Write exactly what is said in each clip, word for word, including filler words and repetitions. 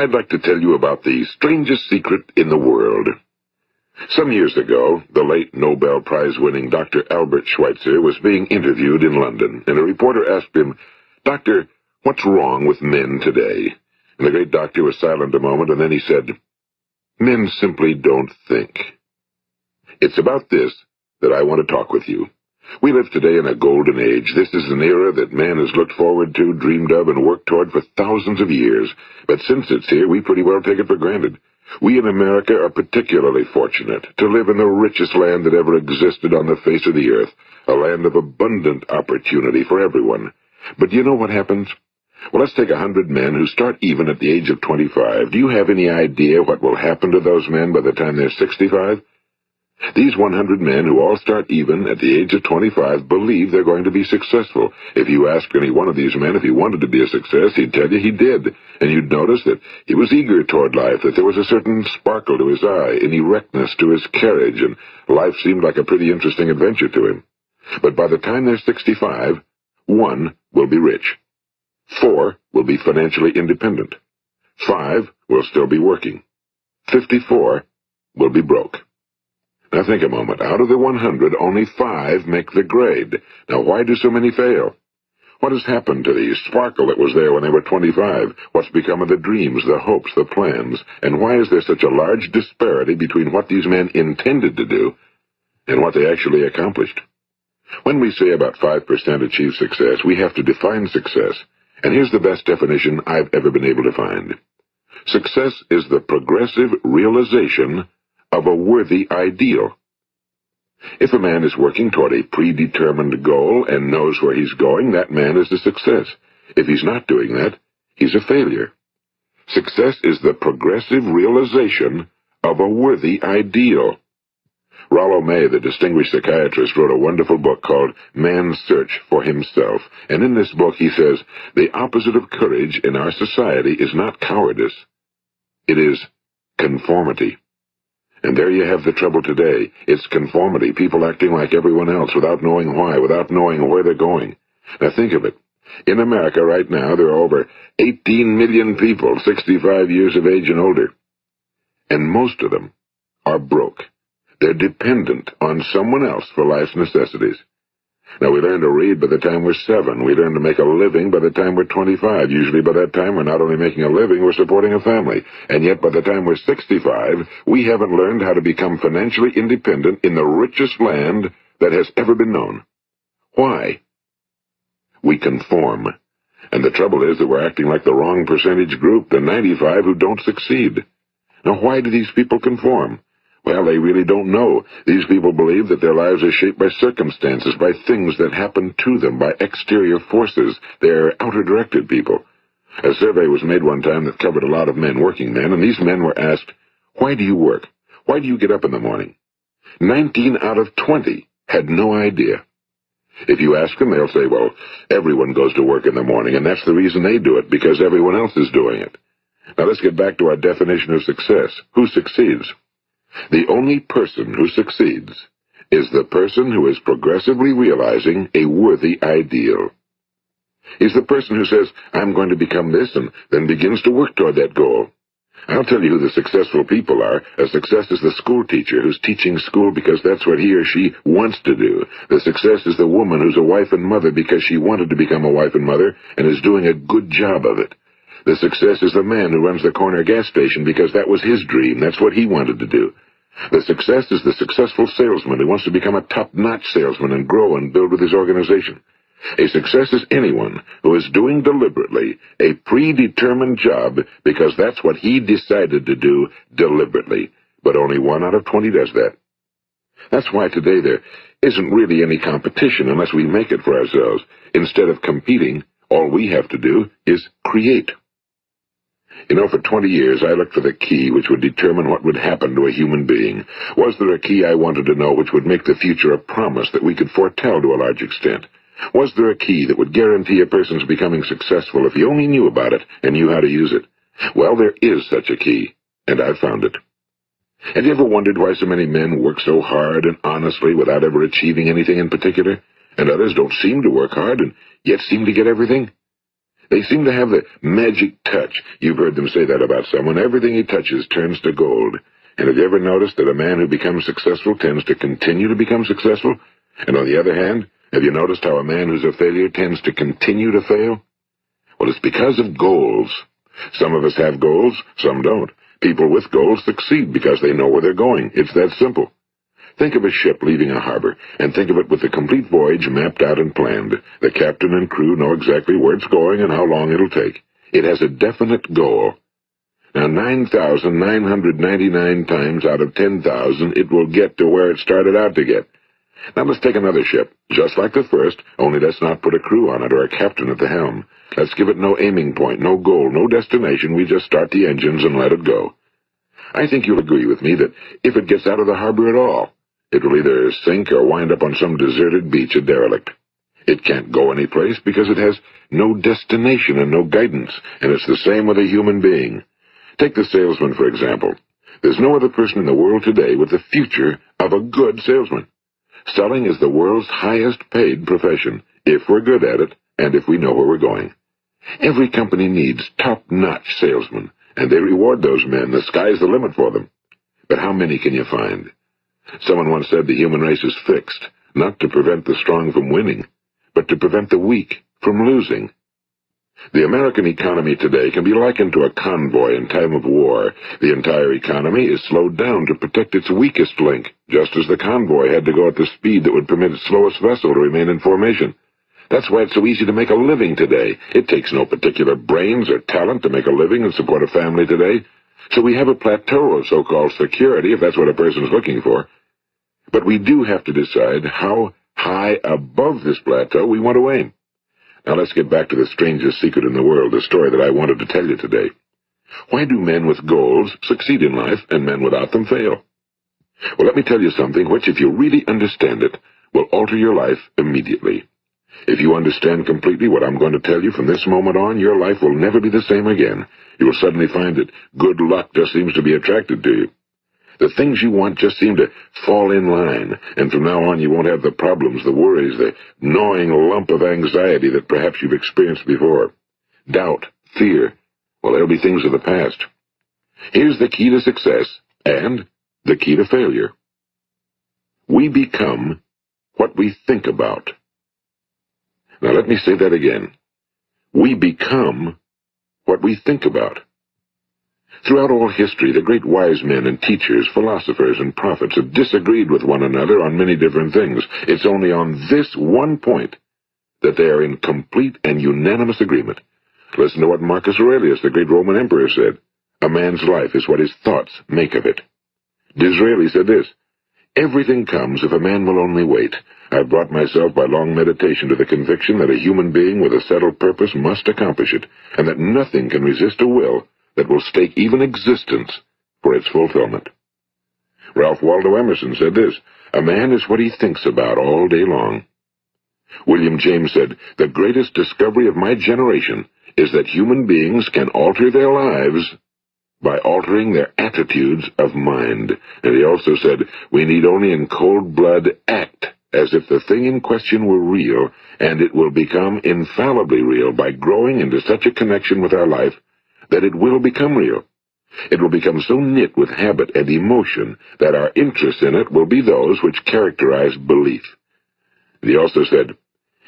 I'd like to tell you about the strangest secret in the world. Some years ago, the late Nobel Prize-winning Doctor Albert Schweitzer was being interviewed in London, and a reporter asked him, "Doctor, what's wrong with men today?" And the great doctor was silent a moment, and then he said, "Men simply don't think." It's about this that I want to talk with you. We live today in a golden age. This is an era that man has looked forward to, dreamed of, and worked toward for thousands of years. But since it's here, we pretty well take it for granted. We in America are particularly fortunate to live in the richest land that ever existed on the face of the earth, a land of abundant opportunity for everyone. But do you know what happens? Well, let's take a hundred men who start even at the age of twenty-five. Do you have any idea what will happen to those men by the time they're sixty-five? These one hundred men who all start even at the age of twenty-five believe they're going to be successful. If you asked any one of these men if he wanted to be a success, he'd tell you he did. And you'd notice that he was eager toward life, that there was a certain sparkle to his eye, an erectness to his carriage, and life seemed like a pretty interesting adventure to him. But by the time they're sixty-five, one will be rich. Four will be financially independent. Five will still be working. Fifty-four will be broke. Now think a moment. Out of the one hundred, only five make the grade. Now why do so many fail? What has happened to the sparkle that was there when they were twenty-five? What's become of the dreams, the hopes, the plans? And why is there such a large disparity between what these men intended to do and what they actually accomplished? When we say about five percent achieve success, we have to define success. And here's the best definition I've ever been able to find. Success is the progressive realization of a worthy ideal. If a man is working toward a predetermined goal and knows where he's going, that man is a success. If he's not doing that, he's a failure. Success is the progressive realization of a worthy ideal. Rollo May, the distinguished psychiatrist, wrote a wonderful book called Man's Search for Himself, and in this book he says, the opposite of courage in our society is not cowardice. It is conformity. And there you have the trouble today. It's conformity, people acting like everyone else without knowing why, without knowing where they're going. Now think of it. In America right now, there are over eighteen million people sixty-five years of age and older. And most of them are broke. They're dependent on someone else for life's necessities. Now, we learn to read by the time we're seven. We learn to make a living by the time we're twenty-five. Usually by that time, we're not only making a living, we're supporting a family. And yet, by the time we're sixty-five, we haven't learned how to become financially independent in the richest land that has ever been known. Why? We conform. And the trouble is that we're acting like the wrong percentage group, the ninety-five who don't succeed. Now, why do these people conform? Well, they really don't know. These people believe that their lives are shaped by circumstances, by things that happen to them, by exterior forces. They're outer-directed people. A survey was made one time that covered a lot of men, working men, and these men were asked, "Why do you work? Why do you get up in the morning?" nineteen out of twenty had no idea. If you ask them, they'll say, "Well, everyone goes to work in the morning, and that's the reason they do it, because everyone else is doing it." Now let's get back to our definition of success. Who succeeds? The only person who succeeds is the person who is progressively realizing a worthy ideal. He's the person who says, "I'm going to become this," and then begins to work toward that goal. I'll tell you who the successful people are. A success is the school teacher who's teaching school because that's what he or she wants to do. The success is the woman who's a wife and mother because she wanted to become a wife and mother and is doing a good job of it. The success is the man who runs the corner gas station because that was his dream. That's what he wanted to do. The success is the successful salesman who wants to become a top-notch salesman and grow and build with his organization. A success is anyone who is doing deliberately a predetermined job because that's what he decided to do deliberately. But only one out of twenty does that. That's why today there isn't really any competition unless we make it for ourselves. Instead of competing, all we have to do is create. You know, for twenty years, I looked for the key which would determine what would happen to a human being. Was there a key I wanted to know which would make the future a promise that we could foretell to a large extent? Was there a key that would guarantee a person's becoming successful if he only knew about it and knew how to use it? Well, there is such a key, and I've found it. Have you ever wondered why so many men work so hard and honestly without ever achieving anything in particular? And others don't seem to work hard and yet seem to get everything? They seem to have the magic touch. You've heard them say that about someone. Everything he touches turns to gold. And have you ever noticed that a man who becomes successful tends to continue to become successful? And on the other hand, have you noticed how a man who's a failure tends to continue to fail? Well, it's because of goals. Some of us have goals, some don't. People with goals succeed because they know where they're going. It's that simple. Think of a ship leaving a harbor, and think of it with the complete voyage mapped out and planned. The captain and crew know exactly where it's going and how long it'll take. It has a definite goal. Now, nine thousand nine hundred ninety-nine times out of ten thousand, it will get to where it started out to get. Now, let's take another ship, just like the first, only let's not put a crew on it or a captain at the helm. Let's give it no aiming point, no goal, no destination. We just start the engines and let it go. I think you'll agree with me that if it gets out of the harbor at all, it will either sink or wind up on some deserted beach, a derelict. It can't go any place because it has no destination and no guidance, and it's the same with a human being. Take the salesman, for example. There's no other person in the world today with the future of a good salesman. Selling is the world's highest-paid profession, if we're good at it and if we know where we're going. Every company needs top-notch salesmen, and they reward those men. The sky's the limit for them. But how many can you find? Someone once said the human race is fixed, not to prevent the strong from winning, but to prevent the weak from losing. The American economy today can be likened to a convoy in time of war. The entire economy is slowed down to protect its weakest link, just as the convoy had to go at the speed that would permit its slowest vessel to remain in formation. That's why it's so easy to make a living today. It takes no particular brains or talent to make a living and support a family today. So we have a plateau of so-called security, if that's what a person's looking for. But we do have to decide how high above this plateau we want to aim. Now let's get back to the strangest secret in the world, the story that I wanted to tell you today. Why do men with goals succeed in life and men without them fail? Well, let me tell you something which, if you really understand it, will alter your life immediately. If you understand completely what I'm going to tell you from this moment on, your life will never be the same again. You will suddenly find that good luck just seems to be attracted to you. The things you want just seem to fall in line, and from now on you won't have the problems, the worries, the gnawing lump of anxiety that perhaps you've experienced before. Doubt, fear, well, they'll be things of the past. Here's the key to success, and the key to failure. We become what we think about. Now let me say that again. We become what we think about. Throughout all history, the great wise men and teachers, philosophers and prophets have disagreed with one another on many different things. It's only on this one point that they are in complete and unanimous agreement. Listen to what Marcus Aurelius, the great Roman emperor, said. A man's life is what his thoughts make of it. Disraeli said this. Everything comes if a man will only wait. I've brought myself by long meditation to the conviction that a human being with a settled purpose must accomplish it, and that nothing can resist a will that will stake even existence for its fulfillment. Ralph Waldo Emerson said this, a man is what he thinks about all day long. William James said, the greatest discovery of my generation is that human beings can alter their lives by altering their attitudes of mind. And he also said, we need only in cold blood act as if the thing in question were real, and it will become infallibly real by growing into such a connection with our life that it will become real. It will become so knit with habit and emotion that our interests in it will be those which characterize belief. And he also said,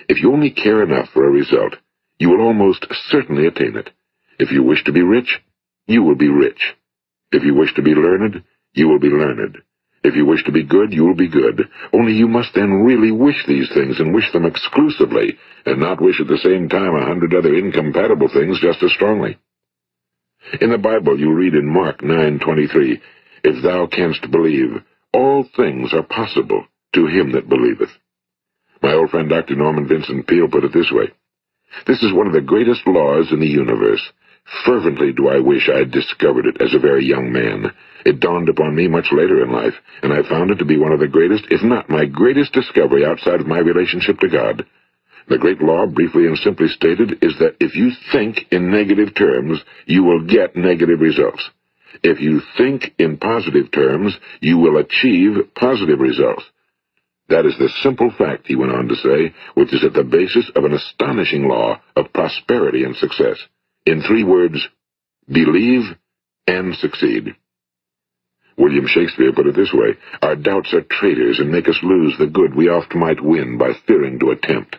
if you only care enough for a result, you will almost certainly attain it. If you wish to be rich, you will be rich. If you wish to be learned, you will be learned. If you wish to be good, you will be good. Only you must then really wish these things and wish them exclusively, and not wish at the same time a hundred other incompatible things just as strongly. In the Bible you read in Mark nine twenty-three, if thou canst believe, all things are possible to him that believeth. My old friend Doctor Norman Vincent Peale put it this way. This is one of the greatest laws in the universe. Fervently do I wish I had discovered it as a very young man. It dawned upon me much later in life, and I found it to be one of the greatest, if not my greatest discovery outside of my relationship to God. The great law, briefly and simply stated, is that if you think in negative terms, you will get negative results. If you think in positive terms, you will achieve positive results. That is the simple fact, he went on to say, which is at the basis of an astonishing law of prosperity and success. In three words, believe and succeed. William Shakespeare put it this way, our doubts are traitors and make us lose the good we oft might win by fearing to attempt.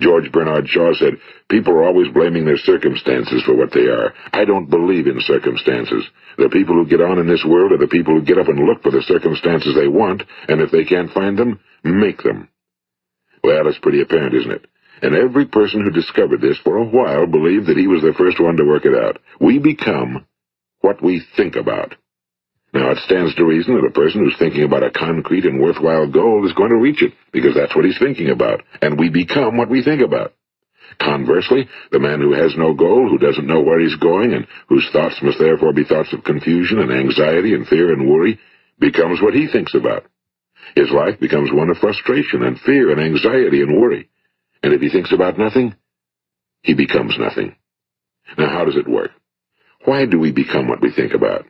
George Bernard Shaw said, people are always blaming their circumstances for what they are. I don't believe in circumstances. The people who get on in this world are the people who get up and look for the circumstances they want, and if they can't find them, make them. Well, it's pretty apparent, isn't it? And every person who discovered this for a while believed that he was the first one to work it out. We become what we think about. Now, it stands to reason that a person who's thinking about a concrete and worthwhile goal is going to reach it, because that's what he's thinking about, and we become what we think about. Conversely, the man who has no goal, who doesn't know where he's going, and whose thoughts must therefore be thoughts of confusion and anxiety and fear and worry, becomes what he thinks about. His life becomes one of frustration and fear and anxiety and worry. And if he thinks about nothing, he becomes nothing. Now, how does it work? Why do we become what we think about?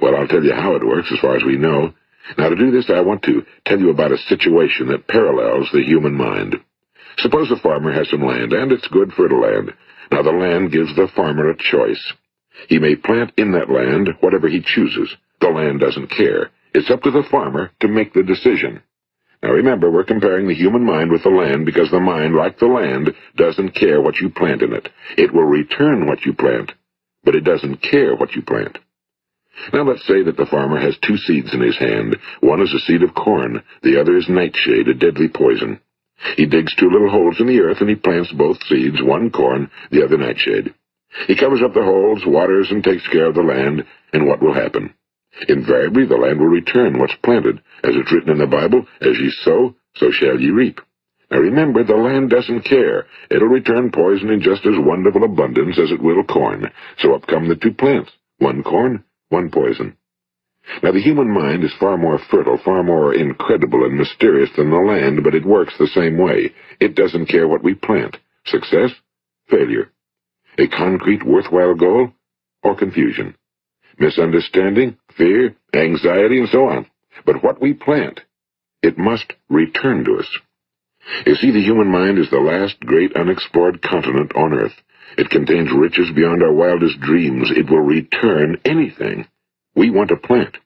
Well, I'll tell you how it works as far as we know. Now, to do this, I want to tell you about a situation that parallels the human mind. Suppose a farmer has some land, and it's good fertile land. Now, the land gives the farmer a choice. He may plant in that land whatever he chooses. The land doesn't care. It's up to the farmer to make the decision. Now, remember, we're comparing the human mind with the land because the mind, like the land, doesn't care what you plant in it. It will return what you plant, but it doesn't care what you plant. Now let's say that the farmer has two seeds in his hand. One is a seed of corn, the other is nightshade, a deadly poison. He digs two little holes in the earth and he plants both seeds, one corn, the other nightshade. He covers up the holes, waters, and takes care of the land, and what will happen? Invariably the land will return what's planted. As it's written in the Bible, as ye sow, so shall ye reap. Now remember, the land doesn't care. It'll return poison in just as wonderful abundance as it will corn. So up come the two plants, one corn, one poison. Now, the human mind is far more fertile, far more incredible and mysterious than the land, but it works the same way. It doesn't care what we plant. Success, failure. A concrete, worthwhile goal, or confusion. Misunderstanding, fear, anxiety, and so on. But what we plant, it must return to us. You see, the human mind is the last great unexplored continent on earth. It contains riches beyond our wildest dreams. It will return anything we want to plant.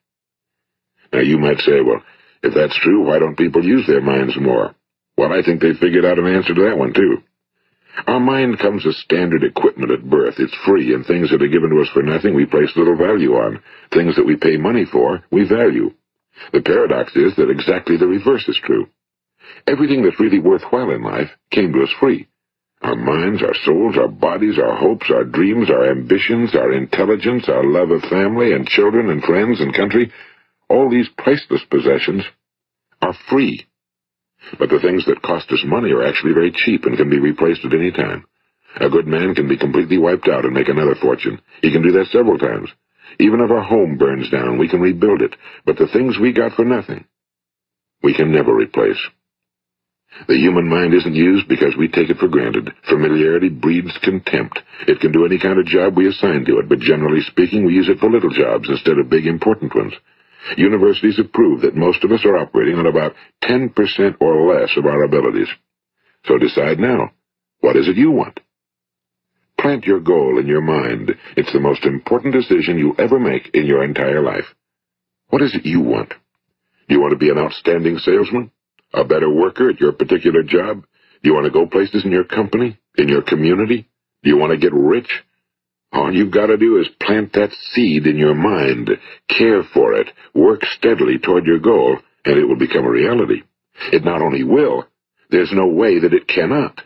Now, you might say, well, if that's true, why don't people use their minds more? Well, I think they figured out an answer to that one, too. Our mind comes as standard equipment at birth. It's free, and things that are given to us for nothing we place little value on. Things that we pay money for, we value. The paradox is that exactly the reverse is true. Everything that's really worthwhile in life came to us free. Our minds, our souls, our bodies, our hopes, our dreams, our ambitions, our intelligence, our love of family and children and friends and country, all these priceless possessions are free. But the things that cost us money are actually very cheap and can be replaced at any time. A good man can be completely wiped out and make another fortune. He can do that several times. Even if our home burns down, we can rebuild it. But the things we got for nothing, we can never replace. The human mind isn't used because we take it for granted. Familiarity breeds contempt. It can do any kind of job we assign to it, but generally speaking, we use it for little jobs instead of big, important ones. Universities have proved that most of us are operating on about ten percent or less of our abilities. So decide now. What is it you want? Plant your goal in your mind. It's the most important decision you'll ever make in your entire life. What is it you want? Do you want to be an outstanding salesman? A better worker at your particular job? Do you want to go places in your company? In your community? Do you want to get rich? All you've got to do is plant that seed in your mind. Care for it. Work steadily toward your goal, and it will become a reality. It not only will, there's no way that it cannot.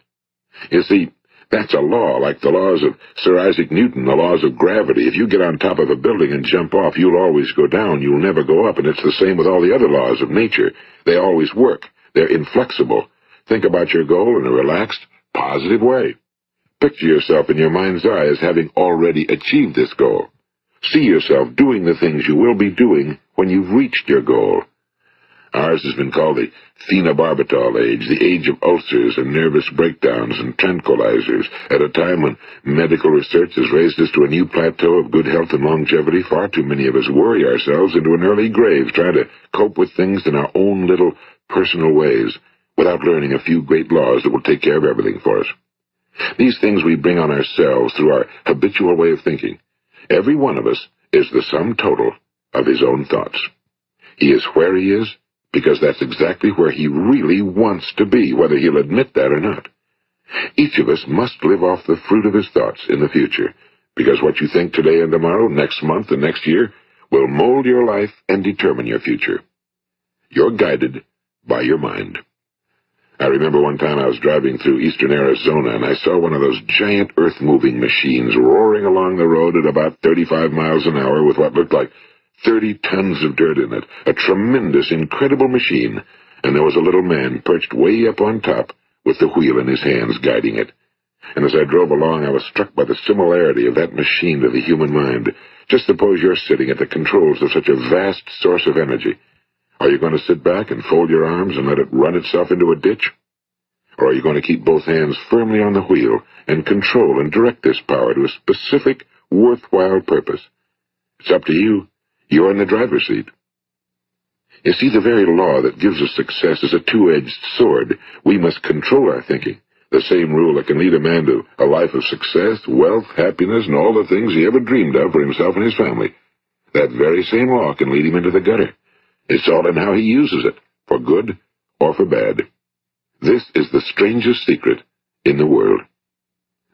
You see, that's a law, like the laws of Sir Isaac Newton, the laws of gravity. If you get on top of a building and jump off, you'll always go down, you'll never go up, and it's the same with all the other laws of nature. They always work. They're inflexible. Think about your goal in a relaxed, positive way. Picture yourself in your mind's eye as having already achieved this goal. See yourself doing the things you will be doing when you've reached your goal. Ours has been called the phenobarbital age, the age of ulcers and nervous breakdowns and tranquilizers, at a time when medical research has raised us to a new plateau of good health and longevity. Far too many of us worry ourselves into an early grave, trying to cope with things in our own little personal ways, without learning a few great laws that will take care of everything for us. These things we bring on ourselves through our habitual way of thinking. Every one of us is the sum total of his own thoughts. He is where he is because that's exactly where he really wants to be, whether he'll admit that or not. Each of us must live off the fruit of his thoughts in the future, because what you think today and tomorrow, next month and next year, will mold your life and determine your future. You're guided by your mind. I remember one time I was driving through eastern Arizona, and I saw one of those giant earth-moving machines roaring along the road at about thirty-five miles an hour with what looked like thirty tons of dirt in it, a tremendous, incredible machine, and there was a little man perched way up on top with the wheel in his hands guiding it. And as I drove along, I was struck by the similarity of that machine to the human mind. Just suppose you're sitting at the controls of such a vast source of energy. Are you going to sit back and fold your arms and let it run itself into a ditch? Or are you going to keep both hands firmly on the wheel and control and direct this power to a specific, worthwhile purpose? It's up to you. You're in the driver's seat. You see, the very law that gives us success is a two-edged sword. We must control our thinking. The same rule that can lead a man to a life of success, wealth, happiness, and all the things he ever dreamed of for himself and his family. That very same law can lead him into the gutter. It's all in how he uses it, for good or for bad. This is the strangest secret in the world.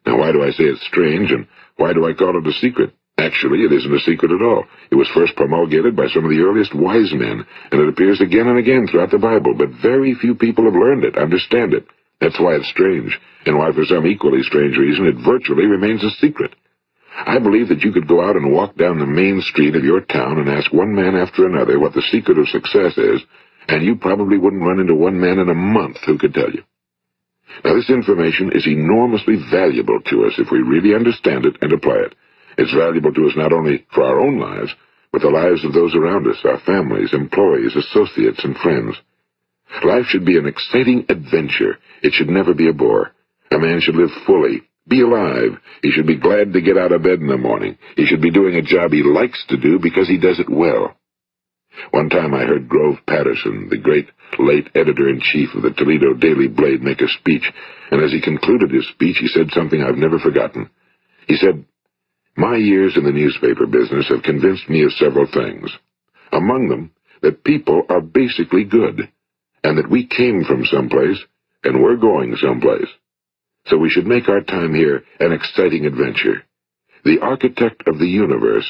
Now, why do I say it's strange, and why do I call it a secret? Actually, it isn't a secret at all. It was first promulgated by some of the earliest wise men, and it appears again and again throughout the Bible, but very few people have learned it, understand it. That's why it's strange, and why for some equally strange reason it virtually remains a secret. I believe that you could go out and walk down the main street of your town and ask one man after another what the secret of success is, and you probably wouldn't run into one man in a month who could tell you. Now, this information is enormously valuable to us if we really understand it and apply it. It's valuable to us not only for our own lives, but the lives of those around us, our families, employees, associates, and friends. Life should be an exciting adventure. It should never be a bore. A man should live fully, be alive. He should be glad to get out of bed in the morning. He should be doing a job he likes to do because he does it well. One time I heard Grove Patterson, the great late editor-in-chief of the Toledo Daily Blade, make a speech, and as he concluded his speech, he said something I've never forgotten. He said, "My years in the newspaper business have convinced me of several things. Among them, that people are basically good, and that we came from someplace, and we're going someplace. So we should make our time here an exciting adventure. The architect of the universe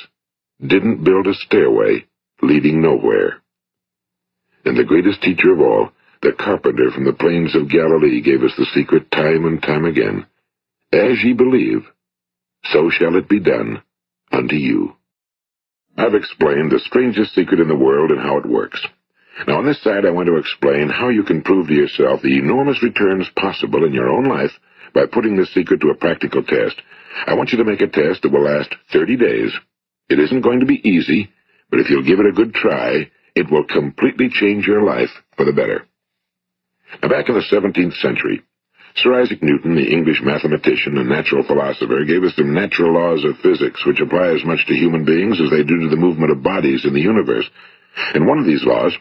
didn't build a stairway leading nowhere." And the greatest teacher of all, the carpenter from the plains of Galilee, gave us the secret time and time again. "As ye believe, so shall it be done unto you." I've explained the strangest secret in the world and how it works. Now, on this side, I want to explain how you can prove to yourself the enormous returns possible in your own life by putting this secret to a practical test. I want you to make a test that will last thirty days. It isn't going to be easy, but if you'll give it a good try, it will completely change your life for the better. Now, back in the seventeenth century, Sir Isaac Newton, the English mathematician and natural philosopher, gave us some natural laws of physics which apply as much to human beings as they do to the movement of bodies in the universe. And one of these laws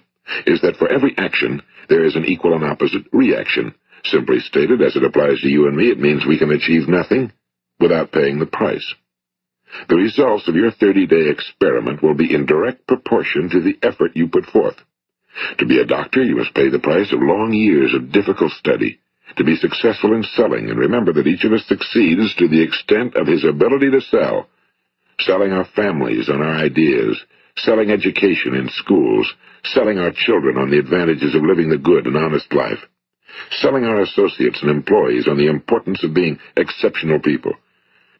is that for every action, there is an equal and opposite reaction. Simply stated, as it applies to you and me, it means we can achieve nothing without paying the price. The results of your thirty-day experiment will be in direct proportion to the effort you put forth. To be a doctor, you must pay the price of long years of difficult study. To be successful in selling, and remember that each of us succeeds to the extent of his ability to sell. Selling our families on our ideas, selling education in schools, selling our children on the advantages of living the good and honest life, selling our associates and employees on the importance of being exceptional people.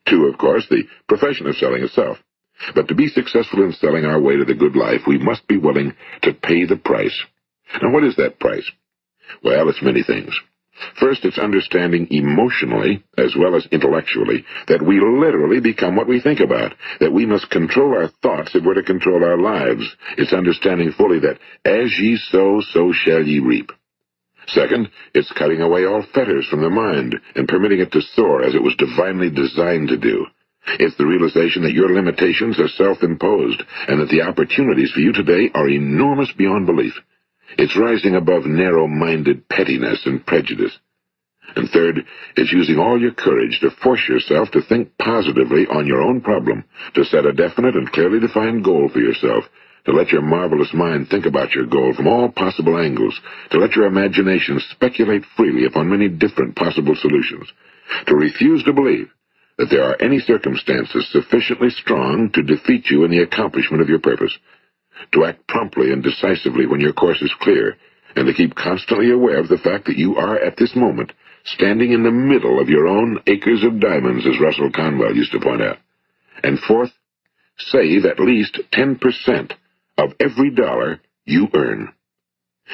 Two, of course, the profession of selling itself. But to be successful in selling our way to the good life, we must be willing to pay the price. Now, what is that price? Well, it's many things. First, it's understanding emotionally, as well as intellectually, that we literally become what we think about, that we must control our thoughts if we're to control our lives. It's understanding fully that, as ye sow, so shall ye reap. Second, it's cutting away all fetters from the mind and permitting it to soar as it was divinely designed to do. It's the realization that your limitations are self-imposed and that the opportunities for you today are enormous beyond belief. It's rising above narrow-minded pettiness and prejudice. And third, it's using all your courage to force yourself to think positively on your own problem, to set a definite and clearly defined goal for yourself, to let your marvelous mind think about your goal from all possible angles, to let your imagination speculate freely upon many different possible solutions, to refuse to believe that there are any circumstances sufficiently strong to defeat you in the accomplishment of your purpose, to act promptly and decisively when your course is clear, and to keep constantly aware of the fact that you are, at this moment, standing in the middle of your own acres of diamonds, as Russell Conwell used to point out. And fourth, save at least ten percent of every dollar you earn.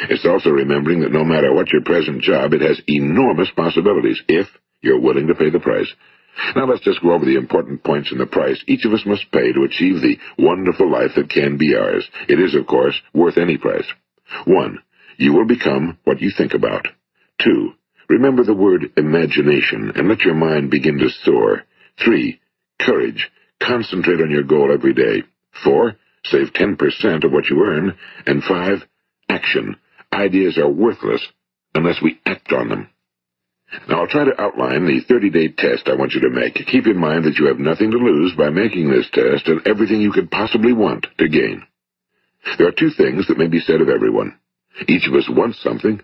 It's also remembering that no matter what your present job, it has enormous possibilities, if you're willing to pay the price. Now let's just go over the important points in the price each of us must pay to achieve the wonderful life that can be ours. It is, of course, worth any price. One, you will become what you think about. Two, remember the word imagination and let your mind begin to soar. Three, courage. Concentrate on your goal every day. Four, save ten percent of what you earn. And five, action. Ideas are worthless unless we act on them. Now, I'll try to outline the thirty-day test I want you to make. Keep in mind that you have nothing to lose by making this test and everything you could possibly want to gain. There are two things that may be said of everyone. Each of us wants something,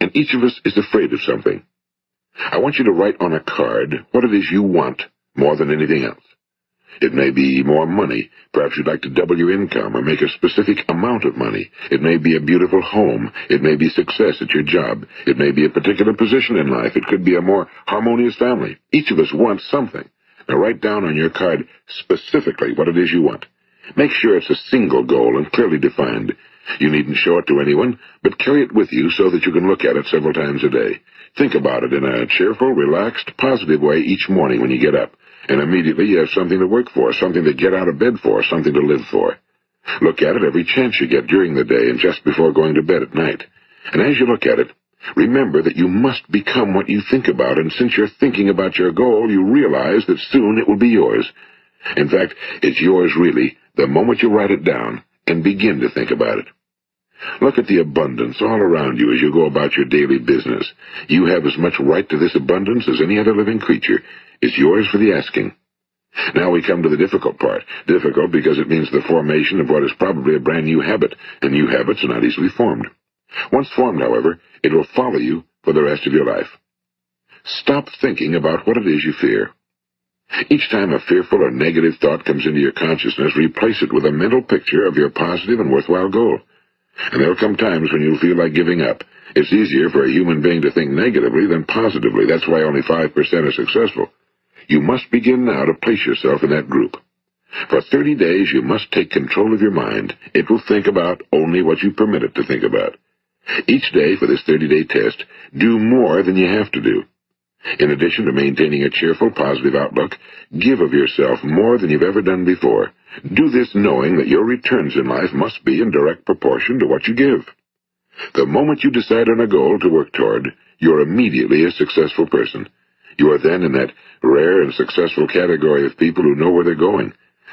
and each of us is afraid of something. I want you to write on a card what it is you want more than anything else. It may be more money. Perhaps you'd like to double your income or make a specific amount of money. It may be a beautiful home. It may be success at your job. It may be a particular position in life. It could be a more harmonious family. Each of us wants something. Now write down on your card specifically what it is you want. Make sure it's a single goal and clearly defined. You needn't show it to anyone, but carry it with you so that you can look at it several times a day. Think about it in a cheerful, relaxed, positive way each morning when you get up. And immediately you have something to work for, something to get out of bed for, something to live for. Look at it every chance you get during the day and just before going to bed at night. And as you look at it, remember that you must become what you think about, and since you're thinking about your goal, you realize that soon it will be yours. In fact, it's yours really the moment you write it down and begin to think about it. Look at the abundance all around you as you go about your daily business. You have as much right to this abundance as any other living creature. It's yours for the asking. Now we come to the difficult part. Difficult because it means the formation of what is probably a brand new habit, and new habits are not easily formed. Once formed, however, it will follow you for the rest of your life. Stop thinking about what it is you fear. Each time a fearful or negative thought comes into your consciousness, replace it with a mental picture of your positive and worthwhile goal. And there'll come times when you'll feel like giving up. It's easier for a human being to think negatively than positively. That's why only five percent are successful. You must begin now to place yourself in that group. For thirty days, you must take control of your mind. It will think about only what you permit it to think about. Each day for this thirty-day test, do more than you have to do. In addition to maintaining a cheerful, positive outlook, give of yourself more than you've ever done before. Do this knowing that your returns in life must be in direct proportion to what you give. The moment you decide on a goal to work toward, you're immediately a successful person. You are then in that rare and successful category of people who know where they're going.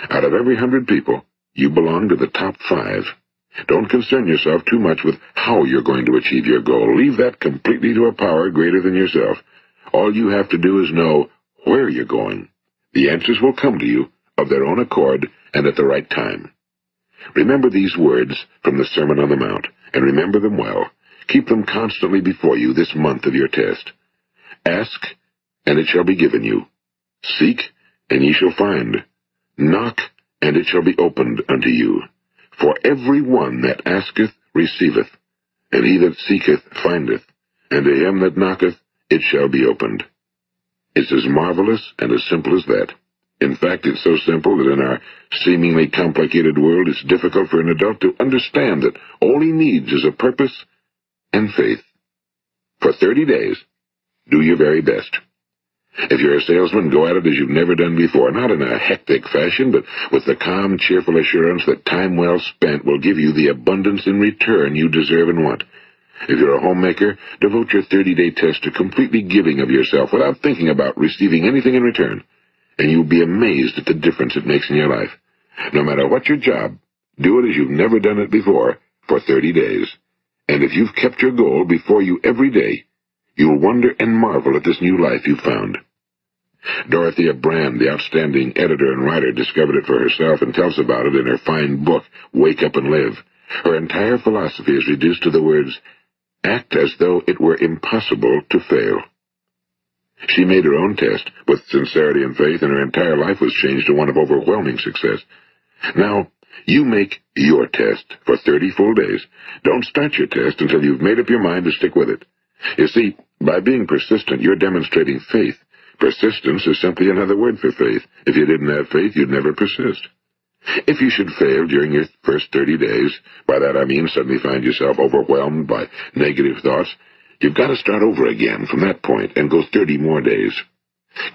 Out of every hundred people, you belong to the top five. Don't concern yourself too much with how you're going to achieve your goal. Leave that completely to a power greater than yourself. All you have to do is know where you're going. The answers will come to you of their own accord and at the right time. Remember these words from the Sermon on the Mount, and remember them well. Keep them constantly before you this month of your test. Ask, and it shall be given you. Seek, and ye shall find. Knock, and it shall be opened unto you. For every one that asketh receiveth, and he that seeketh findeth, and to him that knocketh it shall be opened. It's as marvelous and as simple as that. In fact, it's so simple that in our seemingly complicated world, it's difficult for an adult to understand that all he needs is a purpose and faith. For thirty days, do your very best. If you're a salesman, go at it as you've never done before, not in a hectic fashion, but with the calm, cheerful assurance that time well spent will give you the abundance in return you deserve and want. If you're a homemaker, devote your thirty-day test to completely giving of yourself without thinking about receiving anything in return, and you'll be amazed at the difference it makes in your life. No matter what your job, do it as you've never done it before for thirty days. And if you've kept your goal before you every day, you'll wonder and marvel at this new life you've found. Dorothea Brand, the outstanding editor and writer, discovered it for herself and tells about it in her fine book, Wake Up and Live. Her entire philosophy is reduced to the words, act as though it were impossible to fail. She made her own test with sincerity and faith, and her entire life was changed to one of overwhelming success. Now, you make your test for thirty full days. Don't start your test until you've made up your mind to stick with it. You see, by being persistent, you're demonstrating faith. Persistence is simply another word for faith. If you didn't have faith, you'd never persist. If you should fail during your first thirty days, by that I mean suddenly find yourself overwhelmed by negative thoughts, you've got to start over again from that point and go thirty more days.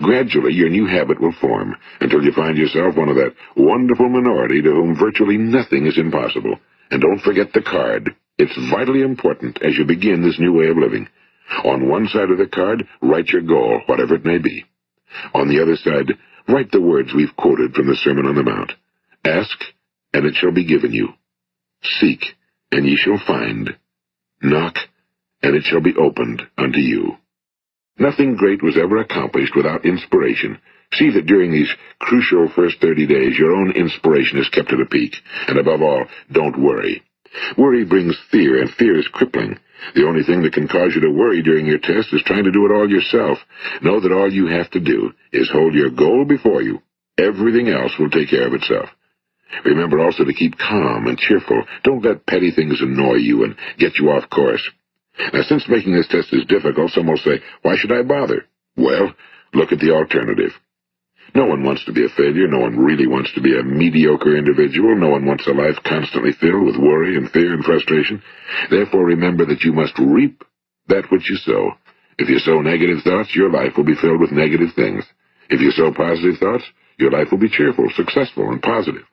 Gradually, your new habit will form until you find yourself one of that wonderful minority to whom virtually nothing is impossible. And don't forget the card. It's vitally important as you begin this new way of living. On one side of the card, write your goal, whatever it may be. On the other side, write the words we've quoted from the Sermon on the Mount. Ask, and it shall be given you. Seek, and ye shall find. Knock, and it shall be opened unto you. Nothing great was ever accomplished without inspiration. See that during these crucial first thirty days, your own inspiration is kept at a peak. And above all, don't worry. Worry brings fear, and fear is crippling. The only thing that can cause you to worry during your test is trying to do it all yourself. Know that all you have to do is hold your goal before you. Everything else will take care of itself. Remember also to keep calm and cheerful. Don't let petty things annoy you and get you off course. Now, since making this test is difficult, some will say, why should I bother? Well, look at the alternative. No one wants to be a failure. No one really wants to be a mediocre individual. No one wants a life constantly filled with worry and fear and frustration. Therefore, remember that you must reap that which you sow. If you sow negative thoughts, your life will be filled with negative things. If you sow positive thoughts, your life will be cheerful, successful, and positive.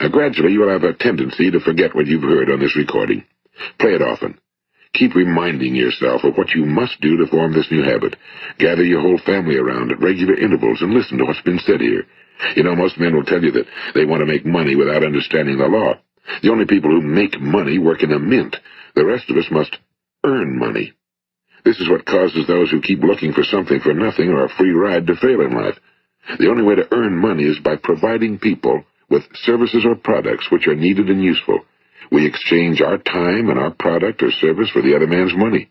Now, gradually, you will have a tendency to forget what you've heard on this recording. Play it often. Keep reminding yourself of what you must do to form this new habit. Gather your whole family around at regular intervals and listen to what's been said here. You know, most men will tell you that they want to make money without understanding the law. The only people who make money work in a mint. The rest of us must earn money. This is what causes those who keep looking for something for nothing or a free ride to fail in life. The only way to earn money is by providing people with services or products which are needed and useful. We exchange our time and our product or service for the other man's money.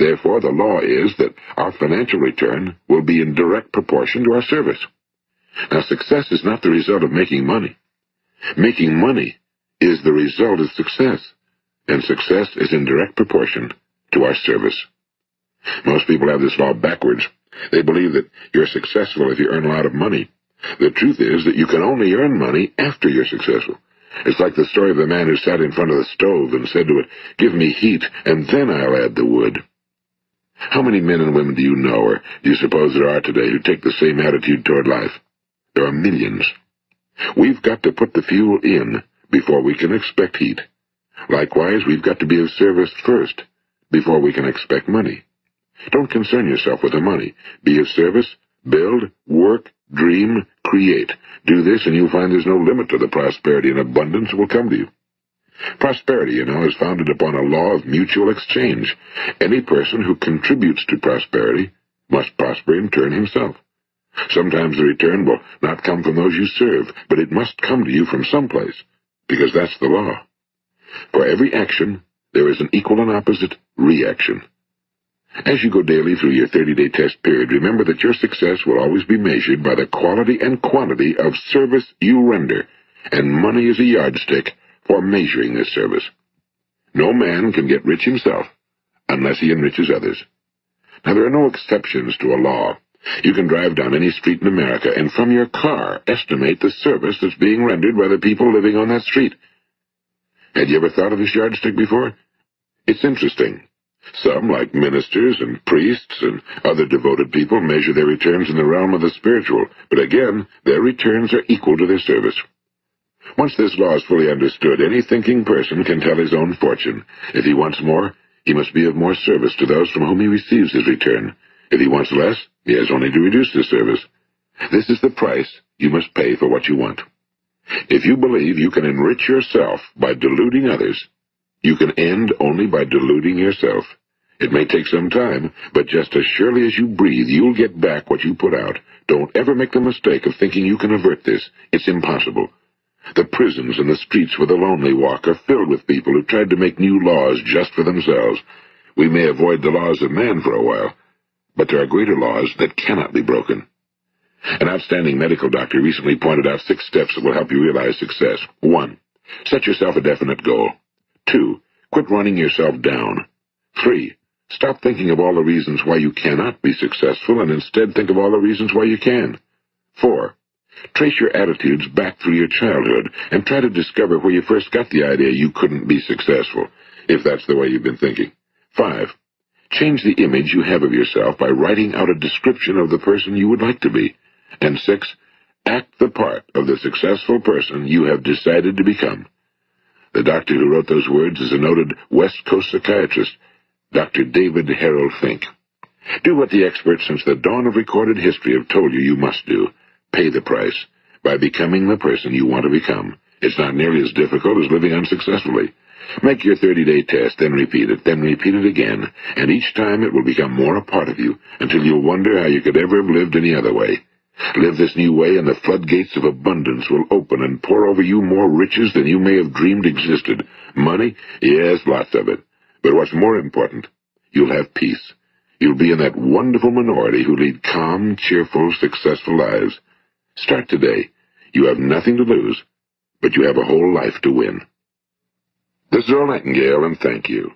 Therefore, the law is that our financial return will be in direct proportion to our service. Now, success is not the result of making money. Making money is the result of success, and success is in direct proportion to our service. Most people have this law backwards. They believe that you're successful if you earn a lot of money. The truth is that you can only earn money after you're successful. It's like the story of the man who sat in front of the stove and said to it, give me heat, and then I'll add the wood. How many men and women do you know, or do you suppose there are today, who take the same attitude toward life? There are millions. We've got to put the fuel in before we can expect heat. Likewise, we've got to be of service first before we can expect money. Don't concern yourself with the money. Be of service, build, work, dream, create. Do this and you'll find there's no limit to the prosperity and abundance that will come to you. Prosperity, you know, is founded upon a law of mutual exchange. Any person who contributes to prosperity must prosper in turn himself. Sometimes the return will not come from those you serve, but it must come to you from someplace, because that's the law. For every action, there is an equal and opposite reaction. As you go daily through your thirty-day test period, remember that your success will always be measured by the quality and quantity of service you render, and money is a yardstick for measuring this service. No man can get rich himself unless he enriches others. Now, there are no exceptions to a law. You can drive down any street in America and from your car estimate the service that's being rendered by the people living on that street. Had you ever thought of this yardstick before? It's interesting. Some, like ministers and priests and other devoted people, measure their returns in the realm of the spiritual, but again, their returns are equal to their service. Once this law is fully understood, any thinking person can tell his own fortune. If he wants more, he must be of more service to those from whom he receives his return. If he wants less, he has only to reduce his service. This is the price you must pay for what you want. If you believe you can enrich yourself by deluding others, You can end only by deluding yourself. It may take some time, but just as surely as you breathe, you'll get back what you put out. Don't ever make the mistake of thinking you can avert this. It's impossible. The prisons and the streets where the lonely walk are filled with people who tried to make new laws just for themselves. We may avoid the laws of man for a while, but there are greater laws that cannot be broken. An outstanding medical doctor recently pointed out six steps that will help you realize success. One, set yourself a definite goal. Two, quit running yourself down. Three, stop thinking of all the reasons why you cannot be successful and instead think of all the reasons why you can. Four, trace your attitudes back through your childhood and try to discover where you first got the idea you couldn't be successful, if that's the way you've been thinking. Five, change the image you have of yourself by writing out a description of the person you would like to be. And six, act the part of the successful person you have decided to become. The doctor who wrote those words is a noted West Coast psychiatrist, Doctor David Harold Fink. Do what the experts since the dawn of recorded history have told you you must do. Pay the price by becoming the person you want to become. It's not nearly as difficult as living unsuccessfully. Make your thirty-day test, then repeat it, then repeat it again, and each time it will become more a part of you until you'll wonder how you could ever have lived any other way. Live this new way, and the floodgates of abundance will open and pour over you more riches than you may have dreamed existed. Money? Yes, lots of it. But what's more important, you'll have peace. You'll be in that wonderful minority who lead calm, cheerful, successful lives. Start today. You have nothing to lose, but you have a whole life to win. This is Earl Nightingale, and thank you.